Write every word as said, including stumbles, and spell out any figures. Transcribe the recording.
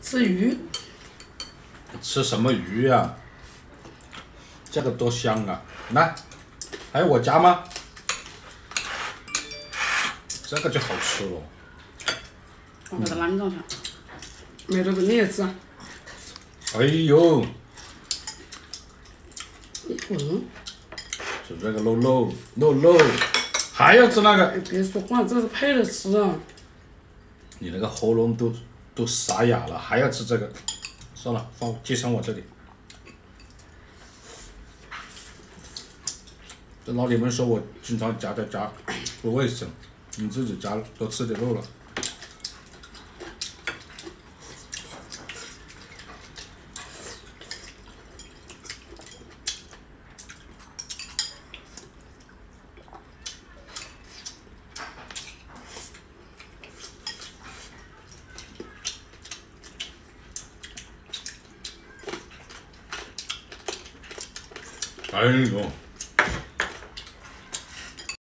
吃鱼，吃什么鱼啊？这个多香啊！来，还有我夹吗？这个就好吃了。我给它拦上去，没这个你也吃啊？哎呦！嗯，吃这个肉肉肉肉，还要吃那个？别说话，这是配着吃啊！你那个喉咙都。 都沙哑了，还要吃这个？算了，放寄生我这里。这老李们说我经常夹夹夹，不卫生。你自己夹多吃点肉了。哎呦！